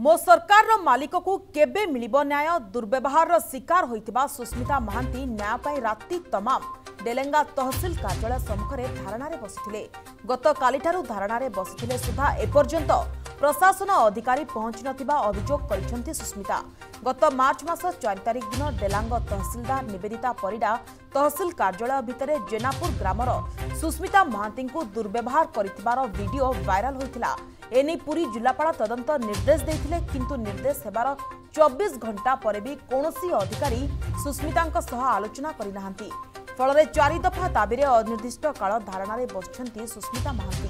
मो सरकार रो मालिक को केबे मिलिबो न्याय दुर्व्यवहार रो शिकार होइतिबा सुस्मिता महांती न्याय पाई राति तमाम डेलेंगा तहसील कार्यालय सम्मुखरे धारणा रे बसिथिले। गत कालीठारु धारणा रे बसिथिले सुधा एपर्यंत प्रशासन अधिकारी पहुंच नथिबा अभियोग करिसंती सुस्मिता। गत मार्च मास 4 तारिख दिन डेलांग तहसीलदार निवेदिता परिडा तहसील कार्यालय भितरे जेनापुर ग्रामर सुस्मिता महांती को दुर्व्यवहार करितबार वीडियो वायरल होइतिला। एने पूरी जिलापाल तदंत निर्देश देथिले किंतु निर्देश हेबार 24 घंटा पर भी कोनोसी अधिकारी सुस्मितांक सह आलोचना करि नाहंती। फलरे 4 दफा दाबीरे अनिर्दिष्ट काल धारणा रे बसछंती सुस्मिता महांती।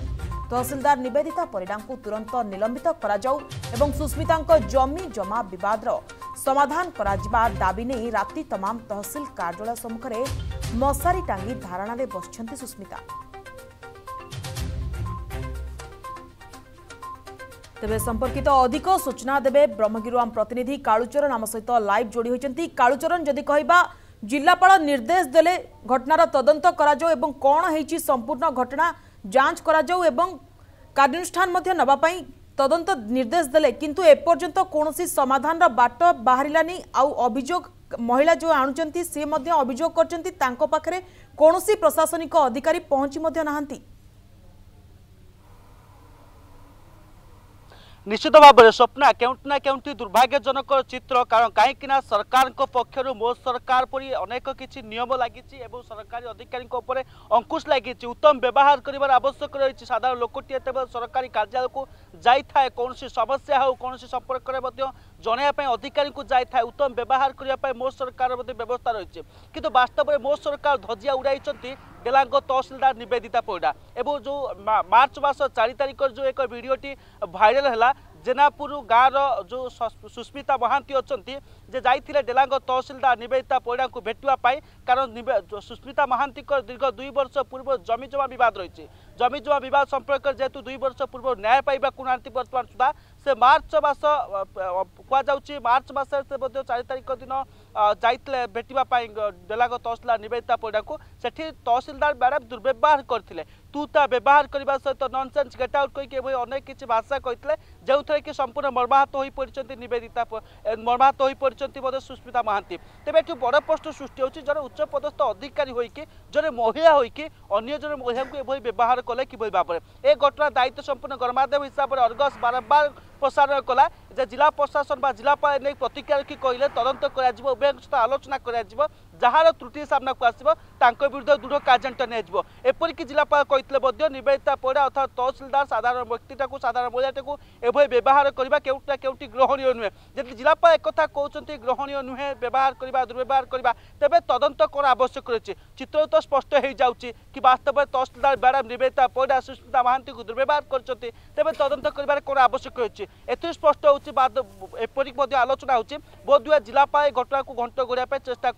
तहसीलदार निवेदिता परिडांकु तुरंत निलंबित करा जाऊ एवं सुस्मितांक जमी जमा विवाद रो समाधान करा जिबा दाबी नै राति तमाम तहसील कार्यालय सम्मुखरे मशारी टांगी धारणा रे बसछंती सुस्मिता। तेज संपर्कित अधिक सूचना देवे ब्रह्मगिरुआम प्रतिनिधि कालुचरण आम सहित लाइव जोड़ी होती। कालुचरण जदि कहिबा जिलापाल निर्देश देले घटनार तदंत करा जाऊ एवं कौन हेची संपूर्ण घटना जांच करा जाऊ एवं कार्यानुष्ठान मध्ये नबा पई तदंत निर्देश देले किंतु एपर्यंत कोनोसी समाधान बाट बाहरिलानी। आ अभियोग महिला जो आणुचंती से मध्ये अभियोग करचंती तांको पाखरे कोनोसी प्रशासनिक अधिकारी पहुंची मध्ये नाहंती। निश्चित भाव में स्वप्ना केउंटना केउंटी दुर्भाग्यजनक चित्र कारण कहीं सरकार को पक्षर मो सरकार परी अनेक किसी नियम लगी सरकारी अधिकारी अंकुश लगी उत्तम व्यवहार कर आवश्यक रही। साधारण लोकटी सरकारी कार्यालय को जाए कौन समस्या हो कौन संपर्क में जनवाई अधिकारी को जाए उत्तम व्यवहार करने मो सरकार व्यवस्था रही कि वास्तव में मो सरकार धजिया उड़ाई डेलांग तहसीलदार निवेदिता परिडा। एवं जो मार्च मास 4 तारिख जो एक वीडियोटी भाइराल है जेनापुर गाँव जो सुस्मिता महांती अच्छी जे जाइए डेलांग तहसीलदार निवेदिता परिडा को भेटापी कारण सुस्मिता महांती दीर्घ 2 वर्ष पूर्व जमीजमा बद रही। जमीजमा बद संपर्क जेहेतु 2 वर्ष पूर्व न्याय पाइबा बर्तमान सुधा से मार्च मास कहुचे मार्च मस 4 तारिख दिन जाइए भेटापी डेलांग तहसीलदार निवेदिता परिडा को सेठी तहसीलदार मैडम दुर्व्यवहार करते तू ता व्यवहार करने सहित नॉनसेंस गेट आउट करके किसी भाषा कहते जो थे कि संपूर्ण मर्माहत हो पड़ती निवेदिता मर्माहत हो पड़ती सुस्मिता महांती। तेज एट बड़ प्रश्न सृष्टि होती जन उच्चपदस्थ अधिकारी होइकि जन महिला होइकि अन्य जन महिला को एभली व्यवहार कले कि भाव में यह घटना दायित्व संपूर्ण गणमाध्यम हिसाब से अर्गस बारंबार प्रसारण कला जिला प्रशासन व जिलापाल नहीं प्रतिक्रिया रखी कहले तदंत कर सहित आलोचना कर त्रुटि सामना को आसो विरुद्ध दृढ़ कार्यान्वयन होपरिक जिलापाल कहते निवेदिता परिडा अर्थात तहसीलदार साधारण व्यक्तिटा को साधारण महिलाटा को एभली व्यवहार करने केउटा केउटी ग्रहणीय नुहे। जदि जिलापाल एक कथा कहते ग्रहणीय नुहे व्यवहार करवा दुर्व्यवहार करवा तेज तदंत कौन आवश्यक रही। चित्र तो स्पष्ट हो जाऊँगी कि वास्तव में तहसीलदार मैडम निवेदिता परिडा सुस्मिता महांती को दुर्व्यवहार करते तेज तदंत कर कौन आवश्यक रही। एथि स्पष्ट होपरिक आलोचना होती बोधहुए जिलापाल घटना को घंट घोड़ापी चेषा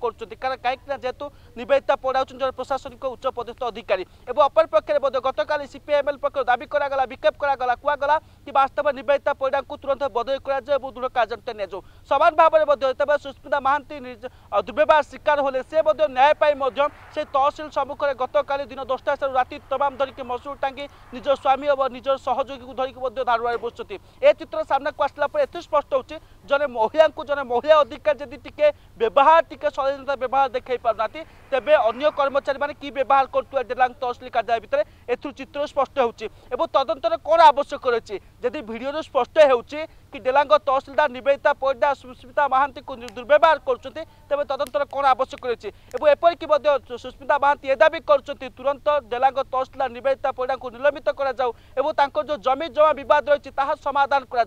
कर कहीं जेहतु निवेदिता परिडा जन प्रशासनिक उच्च पदस्थ अधिकारी। एवं अपर पक्ष गतकाली सीपीआईएमएल पक्ष दाबी कराला विक्षेप कराला कहगला कि वास्तव में निवेदिता परिडा को तुरंत बदली कर दृढ़ कार्यान्वयन हो समान भाव में जो सुस्मिता महांती दुर्व्यवहार शिकार होले से न्याय से तहसील सम्मुख में गतकाली दिन 10टा राति तमाम धरिकी मसूर टांगी निज स्वामी और निजर सहयोगी को धरिकी धारुआ बसुति। ए चित्र सामना को आसला एत स्पष्ट होती जन महिला को जन महिला अधिकार जदि टे व्यवहार टे सचेतनता व्यवहार देखे पारना तेज अगर कर्मचारी मैंने कि व्यवहार करुवा डेलांग तहसील कार्यालय भितर एथु चित्र स्पष्ट होती। तदंतर कौन आवश्यक रही जदि भिडियो स्पष्ट होती कि डेलांग तहसीलदार निवेदिता परिडा सुस्मिता महांती को दुर्व्यवहार करते तेज तदंतर कौन आवश्यक रही। एपरिक सुस्मिता महांती ए दाबी करते तुरंत डेलांग तहसीलदार निवेदिता परिडा को निलंबित करो जमी जमा बद रही समाधान कर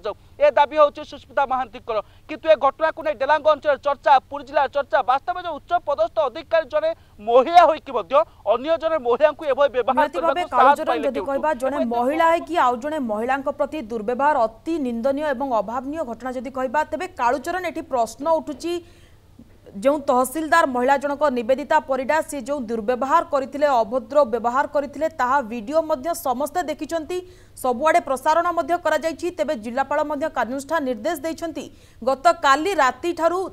दाबी होती सुस्मिता महांती किंतु ए घटना को नहीं डेलांग अंचल चर्चा पुरी जिला चर्चा वास्तव में जो उच्च पदस्थ अधिकारी जने महिला होइकि मध्य अन्य जने महिला को एभली व्यवहार करबा कालचरण जदि कहबा जने महिला है कि आउ जने महिला को प्रति दुर्व्यवहार अति निंदनीय एवं अभावनीय घटना जदि कहबा तबे कालचरण एठी प्रश्न उठुची जो तहसीलदार महिला जनक निवेदिता परिडा से जो दुर्व्यवहार करथिले अभद्र व्यवहार करथिले ताहा वीडियो मध्य समस्त देखिचंती सबुआडे प्रसारण मध्य करा जाईछि तेबे जिल्लापाल मध्य कार्यानुष्ठान निर्देश दैछंती। गत काली राति ठारू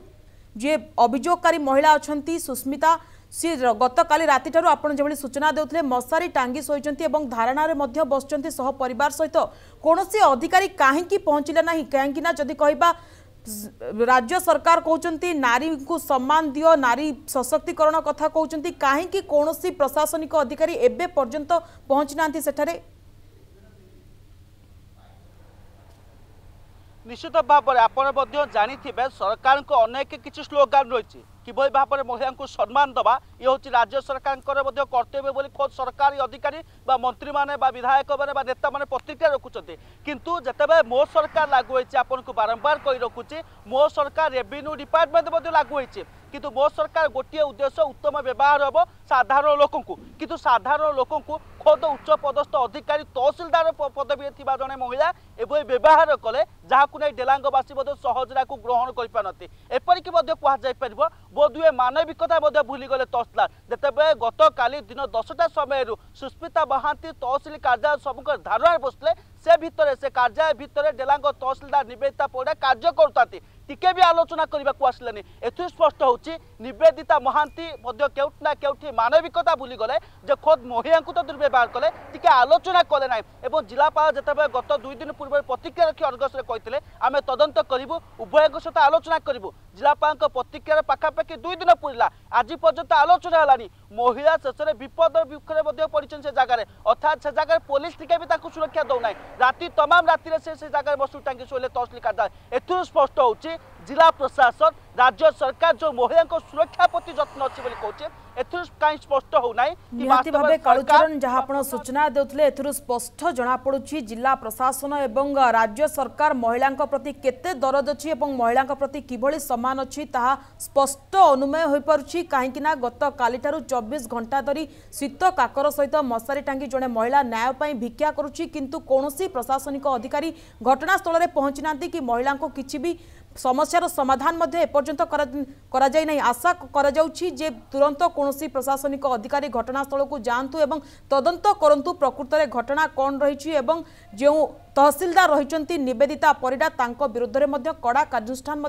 जे अभियोगकारी महिला अछंती सुस्मिता सी गत काली राति आपड़ी सूचना देते मशारी टांगी सोई और धारणार में बसुंच सह परिवार सहित कौन से अधिकारी कहीं पहुँचले ना कहीं जदि कह राज्य सरकार कहते नारी को सम्मान दियो नारी सशक्तिकरण कथा कहते कहीं कौन सी प्रशासनिक अधिकारी एबे पर्यंत पहुँची ना सेठारे निश्चित भाव में आपड़ जानी सरकार को अनेक किसी स्लोगान रही किभली भाव में महिला को सम्मान दवा ये हूँ राज्य सरकार कर्तव्य बोली खुद सरकारी अधिकारी बा मंत्री माने बा विधायक माने नेता माने प्रतिक्रिया रखुच्च किंतु जितेबाला मो सरकार लागू होती आपन को बारंबार कही रखुच्छे मो सरकार रेवेन्यू डिपार्टमेंट लागू होती किंतु मो सरकार गोटे उद्देश्य उत्तम व्यवहार हम साधारण लोक किंतु साधारण लोक खुद उच्च पदस्थ अधिकारी तहसीलदार पदवी थी जड़े महिला एवं व्यवहार कले जहाँ डेलांगवासी सहजरा को ग्रहण करते एपरिक कहुपर बोधुए मानविकता भूलीगले तहसीलदार जितेबाला गत काली दिन 10टा समय सुस्मिता महांती तहसील कार्यालय सम्मुख धारणार बसले से भितर से कार्यालय भितर डेलांग तहसीलदार निवेदिता परिडा कार्य करूता टिके भी आलोचना करने को आसलानी एथु स्पष्ट होची निवेदिता महांती केउटना केउठी मानविकता भूली गले जे खुद महिला को तो दुर्व्यवहार कले टिके आलोचना कले ना और जिलापाल जितेबाला गत 2 दिन पूर्व प्रतिक्रिया रखी अनगस कहते आम तदंत करूँ उभय सहित आलोचना करूँ जिलापाल प्रतिक्रियार पाखापाखि 2 दिन पूरा आज पर्यंत आलोचना होलानी महिला शेष में विपद विखे पड़ी से जगार अर्थात से जगार पुलिस टिके भी सुरक्षा दौना राति तमाम रातिर से जगार बसु टांगी शोले तहसील कार्यालय एथु स्पष्ट होची जिला प्रशासन राज्य सरकार जो महिला को सुरक्षा प्रति जत्न अछि बोली कहूचे एथु काई स्पष्ट हो नाई कि वास्तव में कालचरण जहां आपण सूचना देउथले एथु स्पष्ट जणा पडुछि जिला प्रशासन एवं राज्य सरकार महिला को प्रति केते दरद अछि एवं महिला को प्रति किभली समान अछि ताहा स्पष्ट अनुमेय होई परुछि काहे कि ना गत काली थारु 24 घंटा धरी शीत काकर सहित मशारी टांगी जणे महिला न्याय पई भिक्षा करूछि किंतु कोनोसी प्रशासनिक अधिकारी घटनास्थल रे पहुंचनांती कि महिला को किछि भी समस्यार समाधान करा जाई नहीं। आशा करा जाउछि जे तुरंत कौन प्रशासनिक अधिकारी घटनास्थल को जातु एवं तदंत करंतु प्रकृत में घटना कौन रही जो तहसीलदार रही निवेदिता परिडा विरुद्ध में कड़ा कार्यानुष्ठान।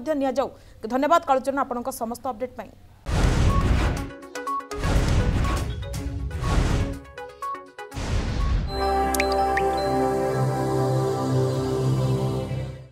धन्यवाद कालचरण आपनक समस्त अपडेट।